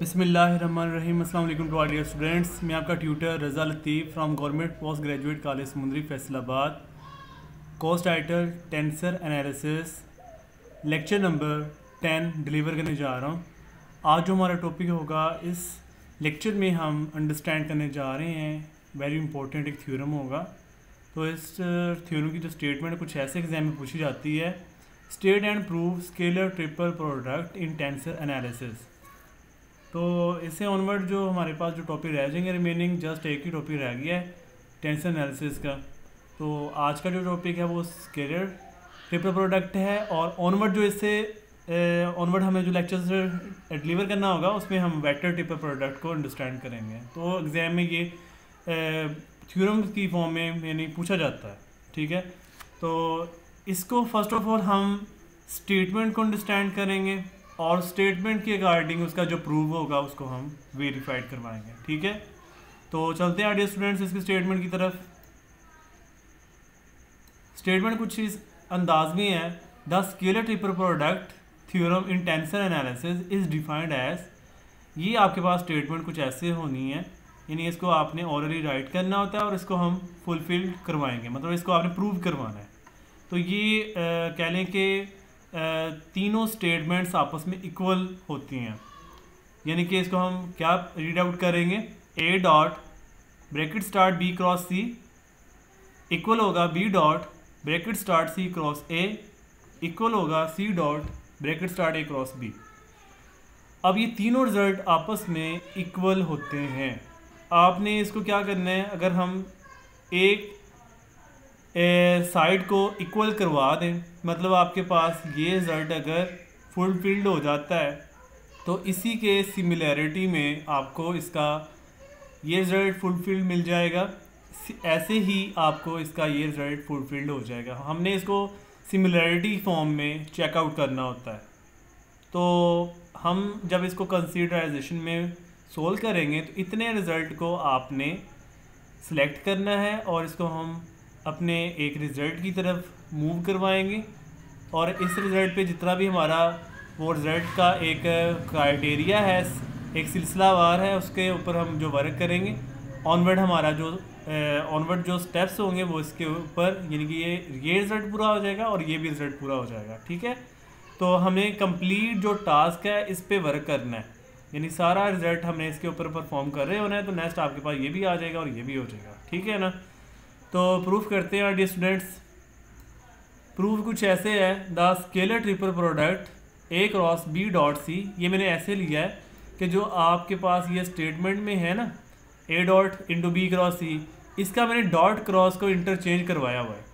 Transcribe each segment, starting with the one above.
बिस्मिल्लाहिर्रहमानिर्रहीम। अस्सलाम वालेकुम टू डियर स्टूडेंट्स। मैं आपका tutor Raza Latif from government post graduate college Samundri Faisalabad. Course title tensor analysis, lecture number 10 deliver करने जा रहा हूँ। आज जो हमारा टॉपिक होगा, इस लेक्चर में हम अंडरस्टैंड करने जा रहे हैं, वेरी इंपॉर्टेंट एक थ्योरम होगा। तो इस थ्योरम की जो स्टेटमेंट कुछ ऐसे एग्जाम में पूछी जाती है, state and prove scalar triple product in tensor analysis. तो इससे ऑनवर्ड जो हमारे पास जो टॉपिक रह जाएंगे, रिमेनिंग जस्ट एक ही टॉपिक रह गया है टेंसर एनालिसिस का। तो आज का जो टॉपिक है वो स्केलर ट्रिपल प्रोडक्ट है, और ऑनवर्ड जो इससे ऑनवर्ड हमें जो लेक्चर्स डिलीवर करना होगा उसमें हम वेक्टर ट्रिपल प्रोडक्ट को अंडरस्टैंड करेंगे। तो एग्ज़ाम में ये थ्योरम की फॉर्म में यानी पूछा जाता है, ठीक है। तो इसको फर्स्ट ऑफ ऑल हम स्टेटमेंट को अंडरस्टैंड करेंगे, और स्टेटमेंट के अकॉर्डिंग उसका जो प्रूव होगा उसको हम वेरीफाइड करवाएंगे, ठीक है। तो चलते हैं डियर स्टूडेंट्स इसकी स्टेटमेंट की तरफ। स्टेटमेंट कुछ इस अंदाज में है, the scalar triple product theorem in tensor analysis is defined as. ये आपके पास स्टेटमेंट कुछ ऐसे होनी है, यानी इसको आपने ऑलरेडी राइट करना होता है और इसको हम फुलफिल करवाएंगे, मतलब इसको आपने प्रूव करवाना है। तो ये कह लें कि तीनों स्टेटमेंट्स आपस में इक्वल होती हैं, यानी कि इसको हम क्या रीड आउट करेंगे, A dot bracket start B cross C equal होगा B dot bracket start C cross A equal होगा C dot bracket start A cross B. अब ये तीनों रिजल्ट आपस में इक्वल होते हैं। आपने इसको क्या करना है, अगर हम एक साइड को इक्वल करवा दें, मतलब आपके पास ये रिजल्ट अगर फुलफिल्ड हो जाता है तो इसी के सिमिलैरिटी में आपको इसका ये रिजल्ट फुलफिल्ड मिल जाएगा, ऐसे ही आपको इसका ये रिजल्ट फुलफिल्ड हो जाएगा। हमने इसको सिमिलैरिटी फॉर्म में चेकआउट करना होता है। तो हम जब इसको कंसीडराइजेशन में सोल्व करेंगे तो इतने रिज़ल्ट को आपने सेलेक्ट करना है, और इसको हम अपने एक रिज़ल्ट की तरफ मूव करवाएंगे, और इस रिज़ल्ट पे जितना भी हमारा वो रिज़ल्ट का एक क्राइटेरिया है, एक सिलसिलावार है, उसके ऊपर हम जो वर्क करेंगे। ऑनवर्ड हमारा जो ऑनवर्ड जो स्टेप्स होंगे वो इसके ऊपर, यानी कि ये रिज़ल्ट पूरा हो जाएगा और ये भी रिज़ल्ट पूरा हो जाएगा, ठीक है। तो हमें कंप्लीट जो टास्क है इस पर वर्क करना है, यानी सारा रिज़ल्ट हमने इसके ऊपर परफॉर्म कर रहे होना है। तो नेक्स्ट आपके पास ये भी आ जाएगा और ये भी हो जाएगा, ठीक है ना। तो प्रूफ करते हैं डियर स्टूडेंट्स। प्रूफ कुछ ऐसे है, the scalar triple product A cross B dot C. ये मैंने ऐसे लिया है कि जो आपके पास ये स्टेटमेंट में है ना, A dot into B cross C, इसका मैंने डॉट क्रॉस को इंटरचेंज करवाया हुआ है,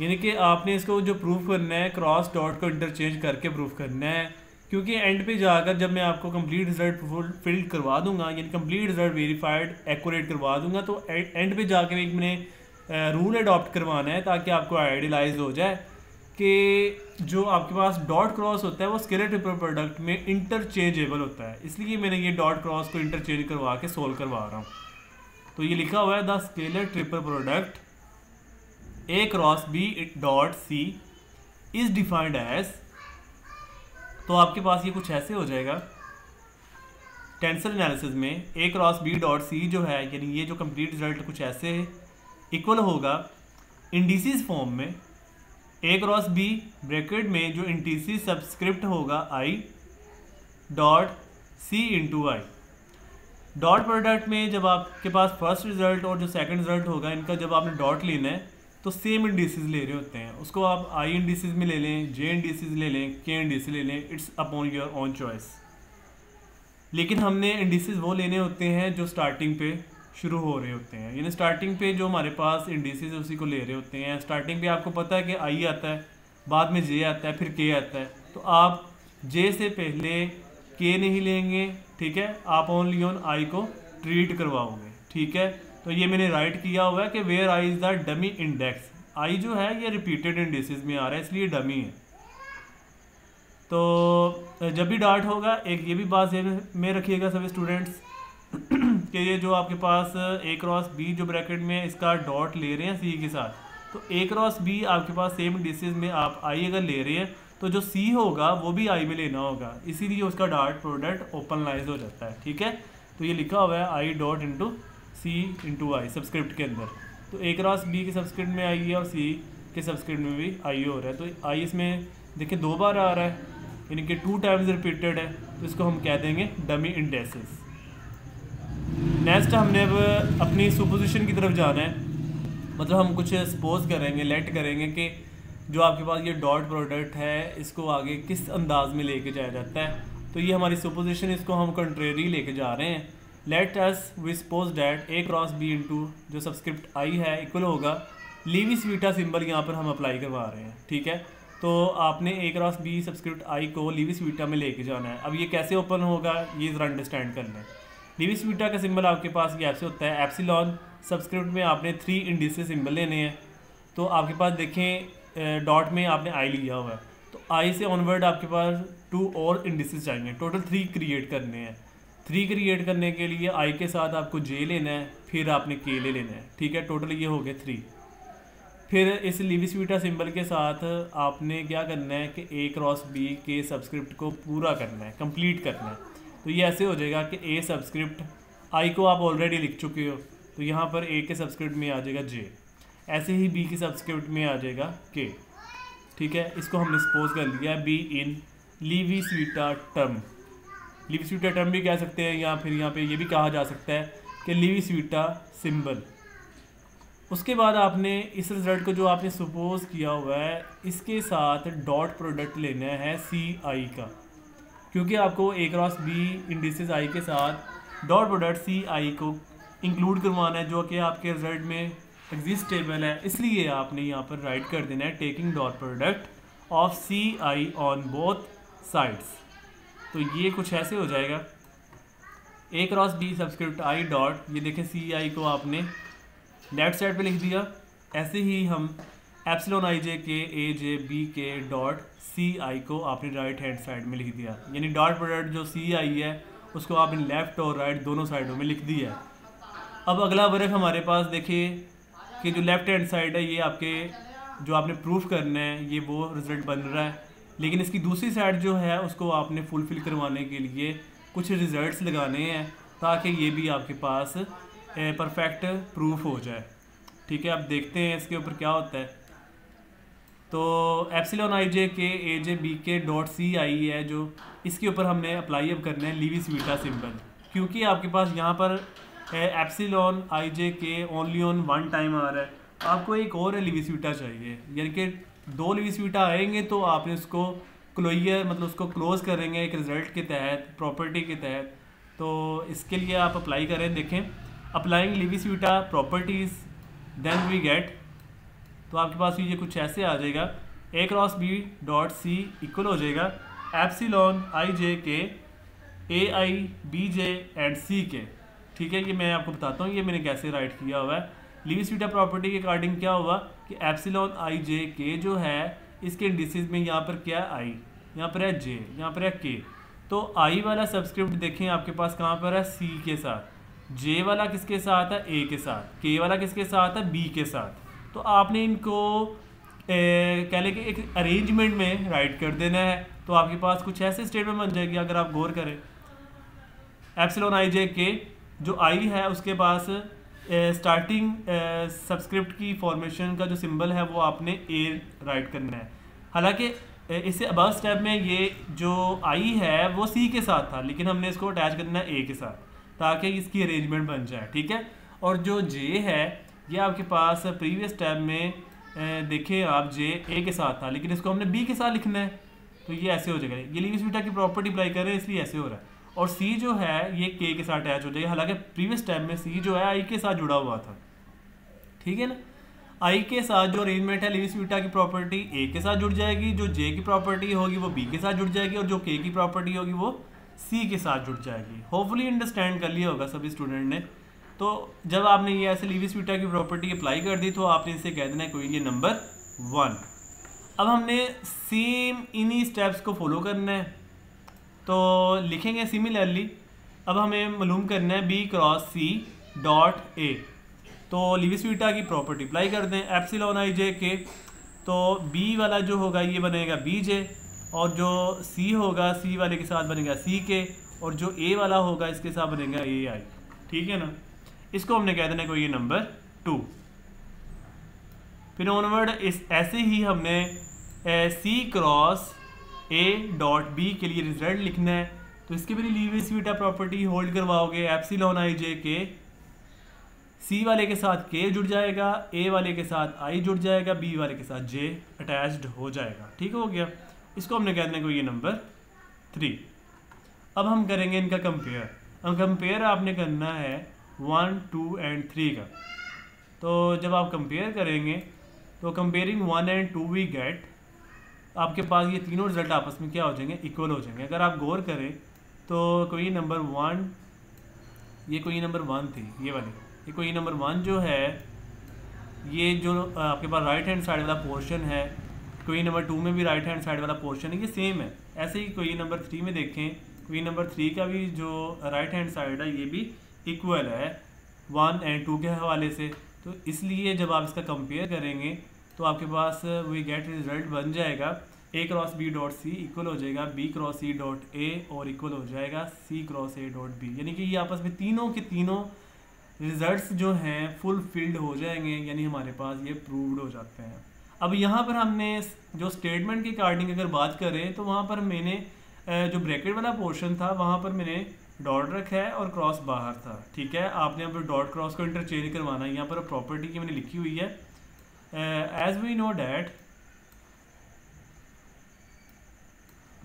यानी कि आपने इसको जो प्रूफ करना है क्रॉस डॉट को इंटरचेंज करके प्रूफ करना है, क्योंकि एंड पे जाकर जब मैं आपको कंप्लीट रिजल्ट फुलफिल्ड करवा दूंगा, यानी कंप्लीट रिजल्ट वेरीफाइड एक्यूरेट करवा दूंगा, तो एंड पे जाकर एक मैंने रूल अडॉप्ट करवाना है ताकि आपको आइडियलाइज हो जाए कि जो आपके पास डॉट क्रॉस होता है वो स्केलर ट्रिपल प्रोडक्ट में इंटरचेंजेबल होता है। इसलिए मैंने ये डॉट क्रॉस को इंटरचेंज करवा के सोल्व करवा रहा हूँ। तो ये लिखा हुआ है the scalar triple product A cross B dot C is defined as. तो आपके पास ये कुछ ऐसे हो जाएगा टेंसर एनालिसिस में, A cross B dot C जो है, यानी ये जो कंप्लीट रिजल्ट कुछ ऐसे है, इक्वल होगा इंडिसेस फॉर्म में ए क्रॉस बी ब्रैकेट में जो इंडिसेस सब्सक्रिप्ट होगा I dot C into I. Dot product में जब आपके पास फर्स्ट रिजल्ट और जो सेकंड रिजल्ट होगा इनका जब आपने डॉट लेना है तो सेम इंडिसेस ले रहे होते हैं, उसको आप आई इंडिसेस में ले लें, जे इंडिसेस ले लें, के इंडिसेस ले लें, it's upon your own choice. लेकिन हमने इंडिसेस वो लेने होते हैं जो स्टार्टिंग पे शुरू हो रहे होते हैं, यानी स्टार्टिंग पे जो हमारे पास इंडिसेस उसी को ले रहे होते हैं। स्टार्टिंग पे आपको पता है कि आई आता है, बाद में जे आता है, फिर के आता है, तो आप जे से पहले के नहीं लेंगे, ठीक है। आप ओनली ऑन आई को ट्रीट करवाओगे, ठीक है। तो ये मैंने राइट किया हुआ है कि where I is the dummy index. I जो है ये रिपीटेड इंडिसेस में आ रहा है, इसलिए डमी है। तो जब भी डॉट होगा, एक ये भी बात में रखिएगा सभी स्टूडेंट्स कि ये जो आपके पास ए क्रॉस बी जो ब्रैकेट में इसका डॉट ले रहे हैं सी के साथ, तो ए क्रॉस बी आपके पास सेम इंडिसेस में आप आई अगर ले रहे हैं तो जो C होगा वो भी I में लेना होगा, इसीलिए उसका डॉट प्रोडक्ट ओपनलाइज हो जाता है। ठीक है, तो ये लिखा हुआ है I dot into C into I subscript के अंदर। तो A क्रॉस B के सबस्क्रिप्ट में I है और C के सबस्क्रिप्ट में भी I हो रहा है। तो I इसमें देखिए दो बार आ रहा है, यानी कि 2 टाइम्स रिपीटेड है, तो इसको हम कह देंगे डमी इंडेक्सेस। नेक्स्ट हमने अब अपनी सुपोजिशन की तरफ जाना है, मतलब हम कुछ सपोज करेंगे, लेट करेंगे कि जो आपके पास ये डॉट प्रोडक्ट है इसको आगे किस अंदाज में लेके जाया जाता है। तो ये हमारी सुपोजिशन, इसको हम कंट्रेरी लेके जा रहे हैं। Let us we suppose that A cross B into जो सबस्क्रिप्ट I है इक्वल होगा लीवी-सीविटा सिंबल, यहाँ पर हम अप्लाई करवा रहे हैं। ठीक है, तो आपने A cross B subscript I को लीवी-सीविटा में लेके जाना है। अब ये कैसे ओपन होगा ये ज़रा अंडरस्टैंड कर लें। लीवी-सीविटा का सिंबल आपके पास ये ऐसे होता है, एप्सिलॉन सबस्क्रिप्ट में आपने 3 इंडिसेस सिंबल लेने हैं। तो आपके पास देखें डॉट में आपने I लिया हुआ है, तो I से ऑनवर्ड आपके पास 2 और इंडिसेस चाहिए, टोटल 3 क्रिएट करने हैं। 3 क्रिएट करने के लिए I के साथ आपको J लेना है, फिर आपने K ले लेना है। ठीक है, टोटल ये हो गए 3। फिर इस लीवी-सीविटा सिंबल के साथ आपने क्या करना है कि A क्रॉस B के सबस्क्रिप्ट को पूरा करना है, कंप्लीट करना है। तो ये ऐसे हो जाएगा कि A सबस्क्रिप्ट I को आप ऑलरेडी लिख चुके हो, तो यहाँ पर A के सबस्क्रिप्ट में आ जाएगा J, ऐसे ही B के सबस्क्रिप्ट में आ जाएगा K। ठीक है, इसको हमने सपोज कर लिया B in Levi Civita term. Levi Civita term भी कह सकते हैं, या फिर यहाँ पे ये भी कहा जा सकता है कि लीवी-सीविटा सिंबल। उसके बाद आपने इस रिजल्ट को जो आपने सपोज किया हुआ है इसके साथ डॉट प्रोडक्ट लेना है CI का, क्योंकि आपको A cross B indices I के साथ डॉट प्रोडक्ट CI को इंक्लूड करवाना है, जो कि आपके रिजल्ट में एग्जिस्टेबल है। इसलिए आपने यहाँ पर राइट कर देना है taking dot product of CI on both sides. तो ये कुछ ऐसे हो जाएगा A cross B subscript I dot, ये देखें CI को आपने लेफ्ट साइड पे लिख दिया, ऐसे ही हम एप्सिलॉन I j के A j B के डॉट CI को आपने राइट हैंड साइड में लिख दिया, यानी डॉट प्रोडक्ट जो CI है उसको आपने लेफ़्ट और राइट दोनों साइडों में लिख दिया। अब अगला वर्क हमारे पास देखिए कि जो लेफ़्ट हैंड साइड है ये आपके जो आपने प्रूफ करना है ये वो रिज़ल्ट बन रहा है, लेकिन इसकी दूसरी साइड जो है उसको आपने फुलफ़िल करवाने के लिए कुछ रिजल्ट्स लगाने हैं ताकि ये भी आपके पास परफेक्ट प्रूफ हो जाए। ठीक है, आप देखते हैं इसके ऊपर क्या होता है। तो एप्सिलॉन I j के A j B के डॉट CI है जो, इसके ऊपर हमने अप्लाई अब करना है लीवी-सीविटा सिंबल, क्योंकि आपके पास यहाँ पर एप्सिलॉन I j के ओनली ऑन 1 टाइम आ रहा है। आपको एक और लीवी-सीविटा चाहिए, यानी कि 2 लीवी-सीविटा आएंगे तो आपने उसको क्लोयर मतलब उसको क्लोज़ करेंगे एक रिज़ल्ट के तहत, प्रॉपर्टी के तहत। तो इसके लिए आप अप्लाई करें, देखें applying Levi Civita properties then we get, तो आपके पास ये कुछ ऐसे आ जाएगा A cross B dot C equal हो जाएगा एप्सिलॉन I j के A I B j and C के। ठीक है, ये मैं आपको बताता हूँ ये मैंने कैसे राइट किया हुआ है। लीवी-सीविटा प्रॉपर्टी के अकॉर्डिंग क्या हुआ कि एप्सिलॉन I j के जो है इसके इंडिसेस में यहाँ पर क्या है I, यहाँ पर है J, यहाँ पर है K। तो I वाला सबस्क्रिप्ट देखें आपके पास कहाँ पर है C के साथ, J वाला किसके साथ है A के साथ, K वाला किसके साथ है B के साथ। तो आपने इनको कह लें कि एक अरेंजमेंट में राइट कर देना है, तो आपके पास कुछ ऐसे स्टेटमेंट बन जाएगी। अगर आप गौर करें एप्सिलॉन I j के जो I है उसके पास स्टार्टिंग सब्सक्रिप्ट की फॉर्मेशन का जो सिंबल है वो आपने A राइट करना है। हालांकि इससे अबव स्टेप में ये जो I है वो C के साथ था, लेकिन हमने इसको अटैच करना है A के साथ ताकि इसकी अरेंजमेंट बन जाए। ठीक है, और जो J है ये आपके पास प्रीवियस स्टेप में देखें आप J A के साथ था, लेकिन इसको हमने B के साथ लिखना है। तो ये ऐसे हो जाएगा, ये लीवी-सीविटा की प्रॉपर्टी अप्लाई कर रहे हैं इसलिए ऐसे हो रहा है। और C जो है ये K के साथ अटैच हो जाएगी, हालांकि प्रीवियस टाइम में C जो है I के साथ जुड़ा हुआ था। ठीक है ना, I के साथ जो अरेंजमेंट है लीवी-सीविटा की प्रॉपर्टी A के साथ जुड़ जाएगी, जो J की प्रॉपर्टी होगी वो B के साथ जुड़ जाएगी, और जो K की प्रॉपर्टी होगी वो C के साथ जुड़ जाएगी। होपफुली अंडरस्टैंड कर लिया होगा सभी स्टूडेंट ने। तो जब आपने ये ऐसे लीवी-सीविटा की प्रॉपर्टी अप्लाई कर दी तो आपने इसे कह देना है क्वेश्चन नंबर 1। अब हमने सेम इन्हीं स्टेप्स को फॉलो करना है, तो लिखेंगे सिमिलरली। अब हमें मालूम करना है B cross C dot A, तो लीवी-सीविटा की प्रॉपर्टी अप्लाई कर दें एप्सिलॉन I j के, तो B वाला जो होगा ये बनेगा B j और जो सी होगा सी वाले के साथ बनेगा सी के, और जो ए वाला होगा इसके साथ बनेगा ए आई। ठीक है ना, इसको हमने कह देना कोई ये नंबर 2। फिर ऑनवर्ड इस ऐसे ही हमने C cross A dot B के लिए रिजल्ट लिखना है। तो इसके भी लीवी-सिविटा प्रॉपर्टी होल्ड करवाओगे, एप्सिलॉन आई जे के सी वाले के साथ के जुड़ जाएगा, ए वाले के साथ आई जुड़ जाएगा, बी वाले के साथ जे अटैच्ड हो जाएगा। ठीक हो गया, इसको हमने कहने को ये नंबर 3। अब हम करेंगे इनका कंपेयर। अब कंपेयर आपने करना है 1, 2 एंड 3 का। तो जब आप कंपेयर करेंगे तो कंपेयरिंग 1 एंड 2 वी गेट, आपके पास ये तीनों रिजल्ट आपस में क्या हो जाएंगे, इक्वल हो जाएंगे। अगर आप गौर करें तो कोई नंबर 1, ये कोई नंबर 1 थी, ये वाली, ये कोई नंबर 1 जो है, ये जो आपके पास राइट हैंड साइड वाला पोर्शन है, कोई नंबर 2 में भी राइट हैंड साइड वाला पोर्शन है, ये सेम है। ऐसे ही कोई नंबर 3 में देखें, कोई नंबर 3 का भी जो राइट हैंड साइड है ये भी इक्वल है 1 एंड 2 के हवाले से। तो इसलिए जब आप इसका कंपेयर करेंगे तो आपके पास वही गेट रिजल्ट बन जाएगा A cross B dot C equal हो जाएगा B cross C dot A और इक्वल हो जाएगा C cross A dot B, यानी कि ये आपस में तीनों के तीनों रिजल्ट्स जो हैं फुलफिल्ड हो जाएंगे, यानी हमारे पास ये प्रूव्ड हो जाते हैं। अब यहाँ पर हमने जो स्टेटमेंट के अकॉर्डिंग अगर बात करें तो वहाँ पर मैंने जो ब्रैकेट वाला पोर्शन था वहाँ पर मैंने डॉट रखा है और क्रॉस बाहर था। ठीक है, आपने अब डॉट क्रॉस को इंटरचेंज करवाना है। यहाँ पर प्रॉपर्टी की मैंने लिखी हुई है, एज वी नो डैट,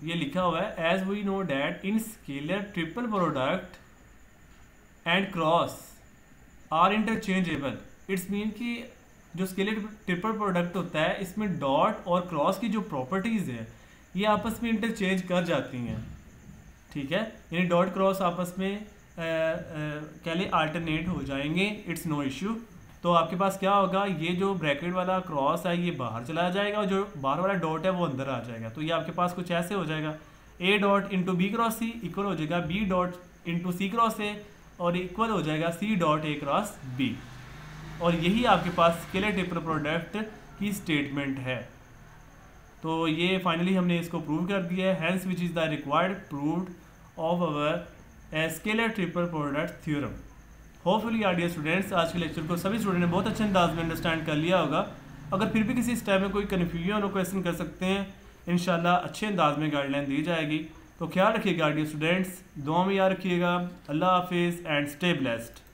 ये लिखा हुआ है as we know that in scalar triple product and cross are interchangeable, it's mean कि जो स्केलर ट्रिपल प्रोडक्ट होता है इसमें डॉट और क्रॉस की जो प्रॉपर्टीज़ है ये आपस में इंटरचेंज कर जाती हैं। ठीक है, यानी डॉट क्रॉस आपस में कह लें अल्टरनेट हो जाएंगे, इट्स नो इश्यू। तो आपके पास क्या होगा, ये जो ब्रैकेट वाला क्रॉस है ये बाहर चला जाएगा और जो बाहर वाला डॉट है वो अंदर आ जाएगा। तो ये आपके पास कुछ ऐसे हो जाएगा, A dot into B cross C equal हो जाएगा B dot into C cross A और इक्वल हो जाएगा C dot A cross B, और यही आपके पास स्केलर ट्रिपल प्रोडक्ट की स्टेटमेंट है। तो ये फाइनली हमने इसको प्रूव कर दिया है, hence which is the required proved of our scalar triple product theorem. Hopefully our dear students, आज के लेक्चर को सभी स्टूडेंट ने बहुत अच्छे अंदाज में अंडरस्टैंड कर लिया होगा। अगर फिर भी किसी स्टेप में कोई कन्फ्यूजन हो क्वेश्चन कर सकते हैं, इंशाल्लाह अच्छे अंदाज में गाइडलाइन दी जाएगी। तो ख्याल रखिएगा डियर स्टूडेंट्स, दुआ में याद रखिएगा। अल्लाह हाफिज़ एंड स्टे ब्लेस्ड।